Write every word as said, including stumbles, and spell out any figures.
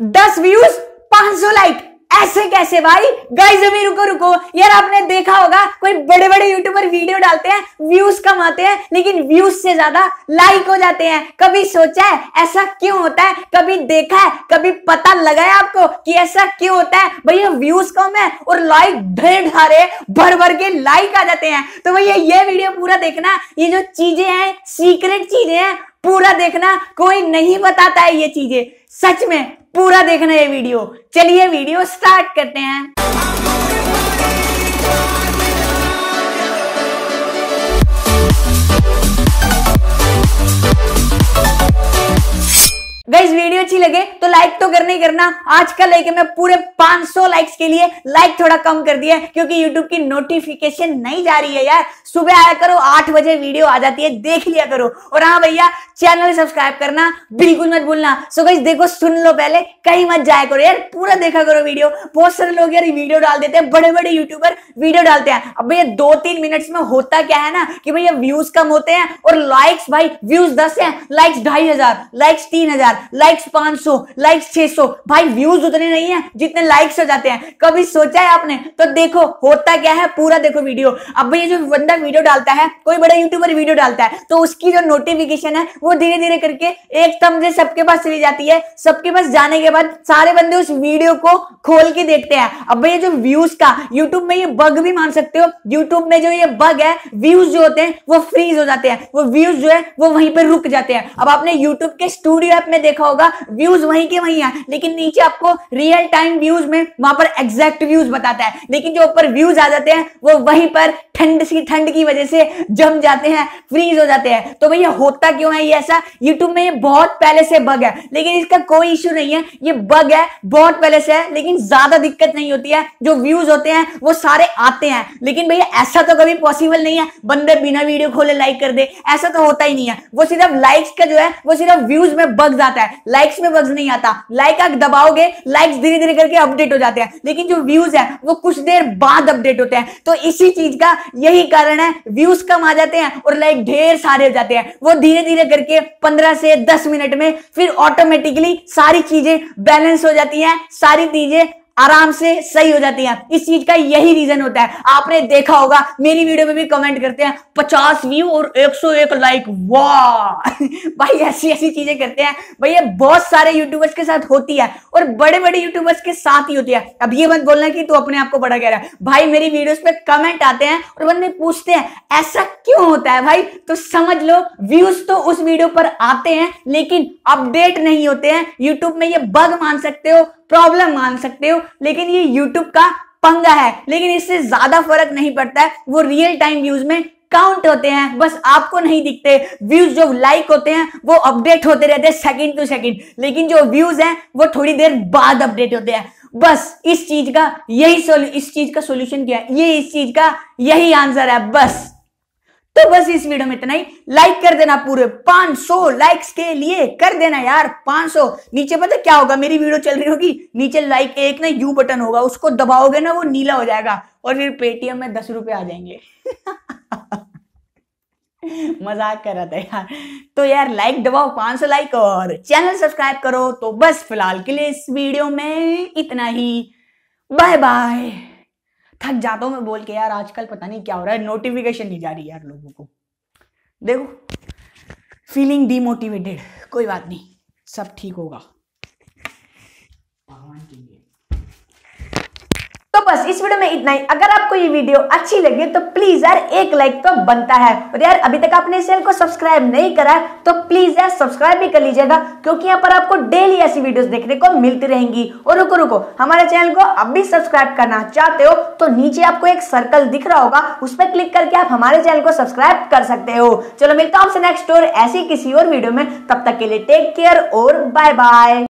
दस व्यूज पाँच सौ लाइक, ऐसे कैसे भाई? गाइस अभी रुको रुको यार, आपने देखा होगा कोई बड़े बड़े यूट्यूबर वीडियो डालते हैं, व्यूज कमाते हैं, लेकिन व्यूज से ज्यादा लाइक हो जाते हैं। कभी सोचा है ऐसा क्यों होता है? कभी देखा है, कभी पता लगा है आपको कि ऐसा क्यों होता है? भैया व्यूज कम है और लाइक ढेर सारे भर भर के लाइक आ जाते हैं। तो भैया ये वीडियो पूरा देखना, ये जो चीजें हैं सीक्रेट चीजें हैं पूरा देखना, कोई नहीं बताता है ये चीजें, सच में पूरा देखना ये वीडियो। चलिए वीडियो स्टार्ट करते हैं। गाइस वीडियो अच्छी लगे तो लाइक तो करना ही करना। आज का लेके मैं पूरे पाँच सौ लाइक्स के लिए लाइक थोड़ा कम कर दिया क्योंकि यूट्यूब की नोटिफिकेशन नहीं जा रही है यार। सुबह आया करो, आठ बजे वीडियो आ जाती है, देख लिया करो। और हाँ भैया चैनल सब्सक्राइब करना बिल्कुल मत भूलना। सो गाइस देखो सुन लो, पहले कहीं मत जाया करो यार, पूरा देखा करो वीडियो। बहुत सारे लोग यार वीडियो डाल देते हैं, बड़े बड़े यूट्यूबर वीडियो डालते हैं। अब भैया दो तीन मिनट्स में होता क्या है ना कि भैया व्यूज कम होते हैं और लाइक्स, भाई व्यूज दस है, लाइक्स ढाई हजार, लाइक्स तीन हजार, लाइक्स पाँच सौ, लाइक्स छह सौ। भाई व्यूज उतने नहीं है जितने लाइक्स हो जाते हैं। कभी सोचा है आपने? तो देखो होता क्या है, पूरा देखो वीडियो। अब ये जो बंदा वीडियो डालता है, कोई बड़ा यूट्यूबर वीडियो डालता है, तो उसकी जो नोटिफिकेशन है वो धीरे धीरे करके एकदम से सबके पास चली जाती है। सबके पास जाने के बाद सारे बंदे उस वीडियो को खोल के देखते हैं। अब ये जो व्यूज का, यूट्यूब में ये बग भी मान सकते हो, यूट्यूब में जो ये बग है, व्यूज जो होते हैं वो फ्रीज हो जाते हैं, वो व्यूज जो है वो वहीं पर रुक जाते हैं। अब आपने यूट्यूब के स्टूडियो ऐप में देखा होगा व्यूज वहीं के वहीं है, लेकिन नीचे आपको रियल टाइम व्यूज में वहां पर एग्जैक्ट व्यूज बताता है, लेकिन जो ऊपर व्यूज आ जाते हैं वो वहीं पर ठंड सी ठंड की वजह से जम जाते हैं, फ्रीज हो जाते हैं। तो भैया होता क्यों है ये ऐसा? यूट्यूब में ये बहुत पहले से बग है, लेकिन इसका कोई इश्यू नहीं है। ये बग है बहुत पहले से है, लेकिन ज्यादा दिक्कत नहीं होती है। जो व्यूज होते हैं वो सारे आते हैं, लेकिन भैया ऐसा तो कभी पॉसिबल नहीं है बंदे बिना वीडियो खोले लाइक कर दे, ऐसा तो होता ही नहीं है। वो सिर्फ लाइक्स का जो है वो सिर्फ व्यूज में बग्स आता है, लाइक्स में बग्स नहीं आता। लाइक आप दबाओगे, लाइक्स धीरे धीरे करके अपडेट हो जाते हैं, लेकिन जो व्यूज है वो कुछ देर बाद अपडेट होते हैं। तो इसी चीज का यही कारण है, व्यूज कम आ जाते हैं और लाइक ढेर सारे हो जाते हैं। वो धीरे धीरे करके पंद्रह से दस मिनट में फिर ऑटोमेटिकली सारी चीजें बैलेंस हो जाती हैं, सारी चीजें आराम से सही हो जाती है। इस चीज का यही रीजन होता है। आपने देखा होगा मेरी वीडियो में भी कमेंट करते हैं पचास व्यू और एक सौ एक लाइक, वाह भाई ऐसी ऐसी चीजें करते हैं। भैया बहुत सारे यूट्यूबर्स के साथ होती है और बड़े बड़े यूट्यूबर्स के साथ ही होती है। अब ये मत बोलना कि तू अपने आप को बड़ा कह रहा है। भाई मेरी वीडियोस पे कमेंट आते हैं और बंदे पूछते हैं ऐसा क्यों होता है भाई? तो समझ लो व्यूज तो उस वीडियो पर आते हैं लेकिन अपडेट नहीं होते हैं। यूट्यूब में ये बग मान सकते हो, प्रॉब्लम मान सकते हो, लेकिन ये YouTube का पंगा है। लेकिन इससे ज्यादा फर्क नहीं पड़ता है, वो रियल टाइम व्यूज में काउंट होते हैं, बस आपको नहीं दिखते। व्यूज जो लाइक होते हैं वो अपडेट होते रहते हैं सेकंड टू सेकंड, लेकिन जो व्यूज हैं वो थोड़ी देर बाद अपडेट होते हैं। बस इस चीज का यही इस चीज का सॉल्यूशन क्या है, ये इस चीज का यही आंसर है बस। तो बस इस वीडियो में इतना ही। लाइक कर देना, पूरे पाँच सौ लाइक्स के लिए कर देना यार पाँच सौ। नीचे पता क्या होगा, मेरी वीडियो चल रही होगी, नीचे लाइक एक ना यू बटन होगा, उसको दबाओगे ना वो नीला हो जाएगा और फिर पेटीएम में दस रुपए आ जाएंगे मजाक कर रहा था यार। तो यार लाइक दबाओ, पाँच सौ लाइक, और चैनल सब्सक्राइब करो। तो बस फिलहाल के लिए इस वीडियो में इतना ही, बाय बाय। थक जाता हूँ मैं बोल के यार, आजकल पता नहीं क्या हो रहा है, नोटिफिकेशन नहीं जा रही यार लोगों को। देखो फीलिंग डीमोटिवेटेड, कोई बात नहीं, सब ठीक होगा भगवान के लिए। तो बस इस वीडियो में इतना ही। अगर आपको ये वीडियो अच्छी लगी तो प्लीज यार एक लाइक तो बनता है, और यार अभी तक आपने इस चैनल को सब्सक्राइब नहीं करा है तो प्लीज यार सब्सक्राइब भी कर लीजिएगा, क्योंकि यहाँ पर आपको डेली ऐसी वीडियोस देखने को मिलती रहेंगी। और रुको रुको, हमारे चैनल को अब भी सब्सक्राइब करना चाहते हो तो नीचे आपको एक सर्कल दिख रहा होगा, उस पर क्लिक करके आप हमारे चैनल को सब्सक्राइब कर सकते हो। चलो मिलता हूँ आपसे नेक्स्ट और ऐसी किसी और वीडियो में, तब तक के लिए टेक केयर और बाय बाय।